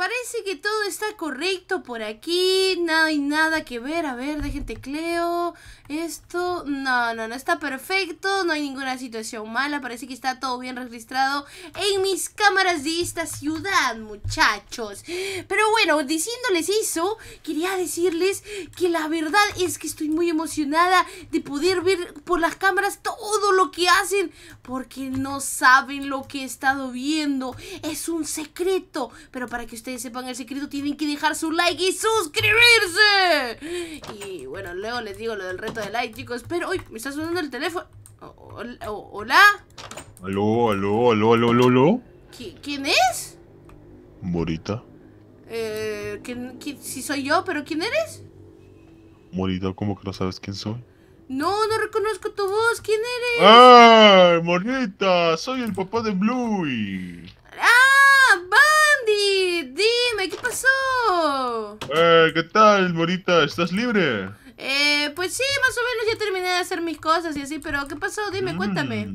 Parece que todo está correcto por aquí. No hay nada que ver. A ver, dejen tecleo. Esto, no, está perfecto. No hay ninguna situación mala. Parece que está todo bien registrado en mis cámaras de esta ciudad, muchachos. Pero bueno, diciéndoles eso, quería decirles que la verdad es que estoy muy emocionada de poder ver por las cámaras todo lo que hacen, porque no saben lo que he estado viendo. Es un secreto, pero para que ustedes sepan el secreto, tienen que dejar su like y suscribirse. Y bueno, luego les digo lo del reto de like, chicos. Pero hoy me está sonando el teléfono. Hola. Aló. ¿Quién es? Morita. Si soy yo, pero ¿quién eres? Morita, ¿cómo que no sabes quién soy? No reconozco tu voz. ¿Quién eres? ¡Ay, Morita! Soy el papá de Bluey. ¡Ah, Bandit! Dime, ¿qué pasó? ¿Qué tal, Morita? ¿Estás libre? Pues sí, más o menos ya terminé de hacer mis cosas y así, pero ¿qué pasó? Dime, cuéntame.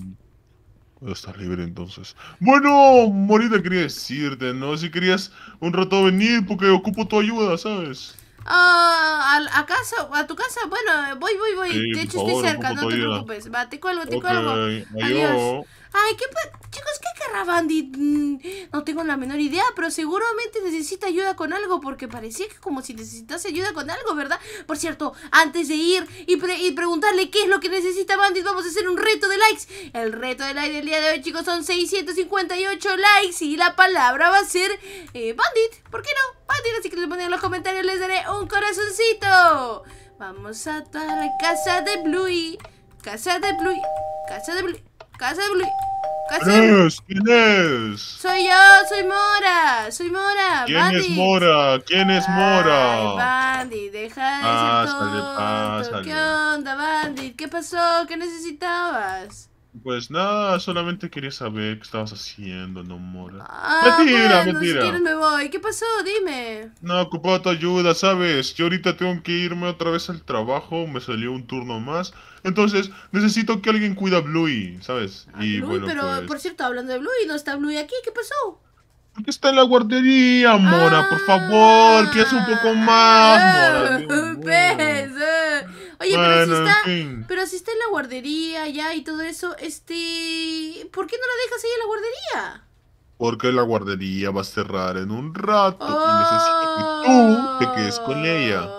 Estás libre entonces. Bueno, Morita, quería decirte, ¿no? Si querías un rato venir porque ocupo tu ayuda, ¿sabes? ¿A casa? ¿A tu casa? Bueno, voy. Sí, de hecho, estoy cerca, no te preocupes. Va, te cuelgo. Adiós. Ay, chicos, ¿qué querrá Bandit? No tengo la menor idea, pero seguramente necesita ayuda con algo, porque parecía que como si necesitase ayuda con algo, ¿verdad? Por cierto, antes de ir y preguntarle qué es lo que necesita Bandit, vamos a hacer un reto de likes. El reto de likes del día de hoy, chicos, son 658 likes y la palabra va a ser Bandit. ¿Por qué no? Bandit, así que les ponen en los comentarios, les daré un corazoncito. Vamos a toda la casa de Bluey. Casa de Bluey. ¿Quién es? Soy yo, soy Mora. ¿Quién Bandit? ¿Quién es Mora? Ay, Bandit, deja de ser tonto. Pásale. ¿Qué onda, Bandit? ¿Qué pasó? ¿Qué necesitabas? Pues nada, solamente quería saber qué estabas haciendo, ¿no, Mora? Mentira. Si quieres me voy. ¿Qué pasó? Dime. No, ocupaba tu ayuda, ¿sabes? Yo ahorita tengo que irme otra vez al trabajo, me salió un turno más. Entonces, necesito que alguien cuida a Bluey, ¿sabes? Bueno, por cierto, hablando de Bluey, no está Bluey aquí, ¿qué pasó? Porque está en la guardería, Mora, por favor, que es un poco más, Mora. Oye, bueno, pero si está en la guardería ya y todo eso, ¿por qué no la dejas ahí en la guardería? Porque la guardería va a cerrar en un rato y necesito que tú te quedes con ella.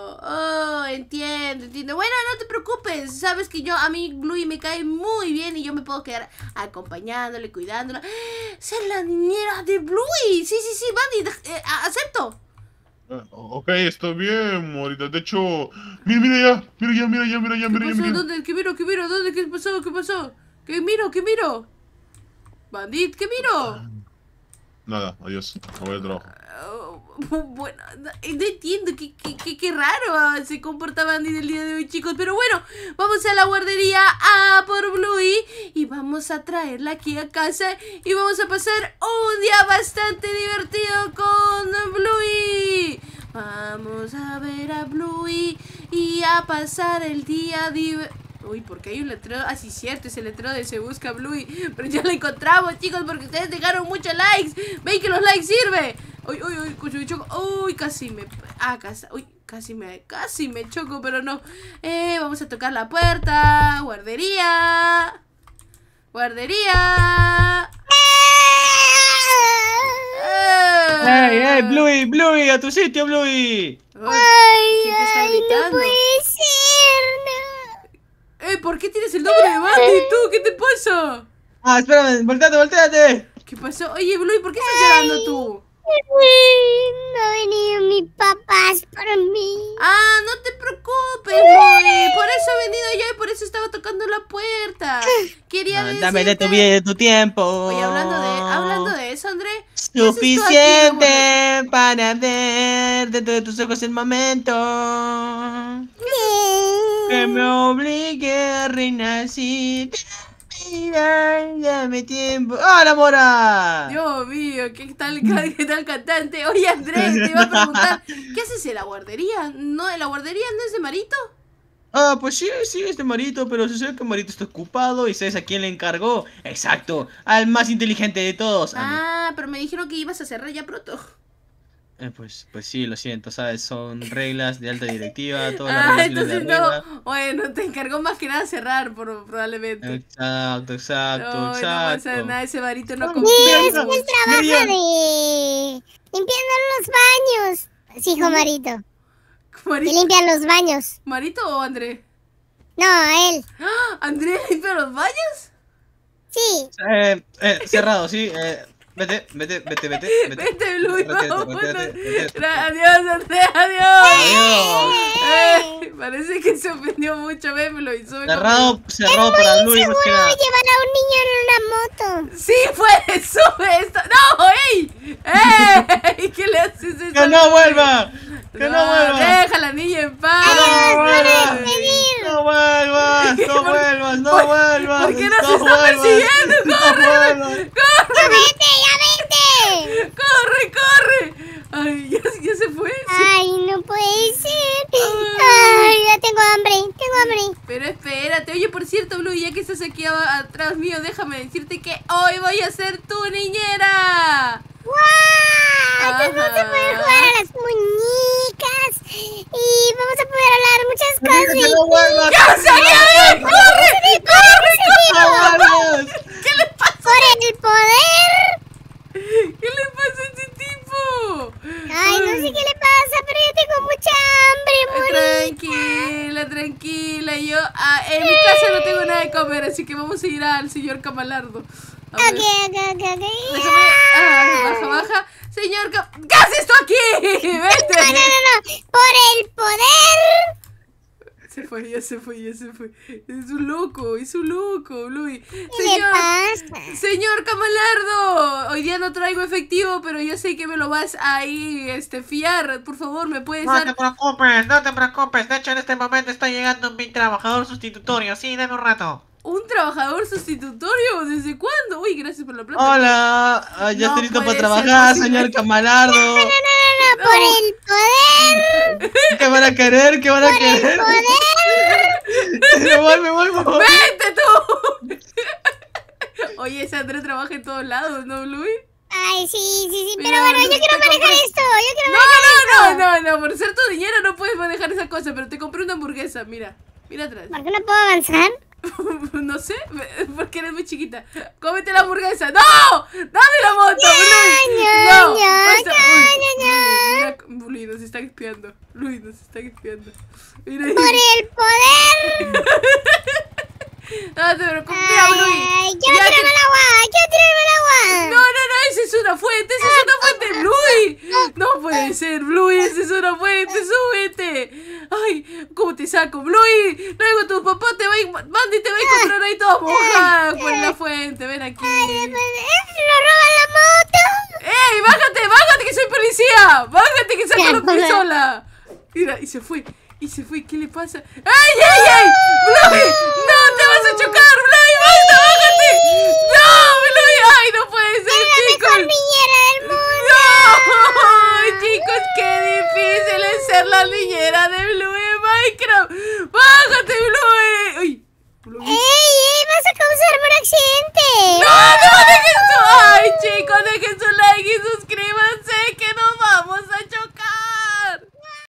Entiendo. Bueno, no te preocupes, sabes que a mí Bluey me cae muy bien y yo me puedo quedar acompañándole, cuidándola. Ser la niñera de Bluey. Sí, Bandit, acepto. Ok, está bien, Morita. De hecho, mira ya. ¿Dónde? ¿Qué miro? ¿Dónde? ¿Qué pasó? ¿Qué miro? Bandit, ¿qué miro? Nada, adiós, me voy al trabajo. Bueno, no entiendo qué raro se comporta Bandit el día de hoy, chicos. Pero bueno, vamos a la guardería a por Bluey y vamos a traerla aquí a casa y vamos a pasar un día bastante divertido con Bluey. Vamos a ver a Bluey y a pasar el día divertido. Uy, porque hay un letrero, sí, cierto, es el letrero de Se Busca Bluey. Pero ya lo encontramos, chicos, porque ustedes dejaron muchos likes. Ven que los likes sirven. Uy, casi me choco, pero no. Vamos a tocar la puerta. Guardería. ¡Hey, Bluey, a tu sitio, Bluey! Ay, no puedes irme. ¿Por qué tienes el nombre de Bandit? ¿Tú? ¿Qué te pasó? Espérame, volteate. ¿Qué pasó? Oye, Bluey, ¿por qué estás llorando tú? No ha venido mis papás por mí. No te preocupes, Bluey. Por eso he venido yo y por eso estaba tocando la puerta. Quería decirte... Dame de tu tiempo. Oye, hablando de eso, André. Suficiente para ver dentro de tus ojos el momento. Que me obligue a renacer. Mira, dame tiempo. ¡Hola, Mora! Dios mío, ¿qué tal cantante? Oye, Andrés, te iba a preguntar, ¿qué haces en la guardería? ¿No, en la guardería no es de Marito? Pues sí, es de Marito, pero sucede que Marito está ocupado y ¿sabes a quién le encargó? Exacto, al más inteligente de todos. Pero me dijeron que ibas a cerrar ya pronto. Pues sí, lo siento, ¿sabes? Son reglas de alta directiva, todas las reglas de arriba. Bueno, te encargó más que nada cerrar, probablemente. Exacto, no, exacto. No pasa nada, ese varito no confía. Sí, es que él trabaja de... limpiando los baños. Sí, hijo Marito. ¿Marito? Que limpia los baños. ¿Marito o André? No, él. ¿André limpia los baños? Sí. Cerrado, sí, Vete. Vete, Luis, vámonos. Adiós, André, adiós. Parece que se ofendió mucho, ve, me lo hizo. Cerrado para Luis. Es muy inseguro llevar a un niño en una moto. Sí, pues, sube esto. ¡No, ey! ¡Ey! ¿Qué le haces eso? ¡Que no vuelva! ¡Que no vuelva! ¡Deja a la niña en paz! ¡No vuelvas! ¡No vuelvas! ¡No vuelvas! ¿Por qué nos está persiguiendo? ¡Corre! ¡Corre! ¡Corre! Ay, ¿ya se fue? Sí. Ay, no puede ser. Ay, ya tengo hambre. Pero espérate, oye, por cierto, Blue, ya que estás aquí atrás mío, déjame decirte que hoy voy a ser tu niñera. ¡Guau! Entonces vamos a poder jugar a las muñecas y vamos a poder hablar muchas cosas. ¡Que no vuelvas! ¡Ya salí! ¡Corre! ¿Qué le pasa? ¡Por el poder! ¿Qué le pasa a ese tipo? Ay, no sé qué le pasa, pero yo tengo mucha hambre, Morita. Tranquila, yo en mi casa no tengo nada de comer, así que vamos a ir al señor Camalardo. Ok. Baja. Señor Camalardo, ¿qué haces tú aquí? Vete. No. Por el poder. Ya se fue. Es un loco, Bluey. Señor Camalardo, hoy día no traigo efectivo, pero yo sé que me lo vas a fiar. Por favor, ¿me puedes dar? No te preocupes. De hecho, en este momento está llegando mi trabajador sustitutorio. Sí, dame un rato. ¿Un trabajador sustitutorio? ¿Desde cuándo? Uy, gracias por la plata. Hola, ya estoy listo para trabajar, señor Camalardo. No, por el poder. ¿Qué van a querer? Por el poder. Me voy. ¡Vete tú! Oye, Sandra trabaja en todos lados, ¿no, Luis? Ay, sí. Mira, pero bueno, yo quiero manejar esto. No. Por ser tu dinero no puedes manejar esa cosa, pero te compré una hamburguesa. Mira atrás. ¿Por qué no puedo avanzar? No sé, porque eres muy chiquita. ¡Cómete la hamburguesa! ¡No! ¡Dame la moto! ¡No! Luis nos está espiando. Mira, ¡por el poder! No te preocupes, Luis. ¡Quiero tirarme al agua! No, esa es una fuente, Luis. No puede ser, Luis, esa es una fuente, súbete. Ay, ¿cómo te saco, Luis? Luego tu papá te va a ir, Bandit te va a encontrar ahí todo mojado con la fuente, ven aquí. ¡Lo roban la moto! ¡Ey, bájate que soy policía! ¡Bájate que saco la pistola! Mira, y se fue, ¿qué le pasa? ¡Ay, Bluey!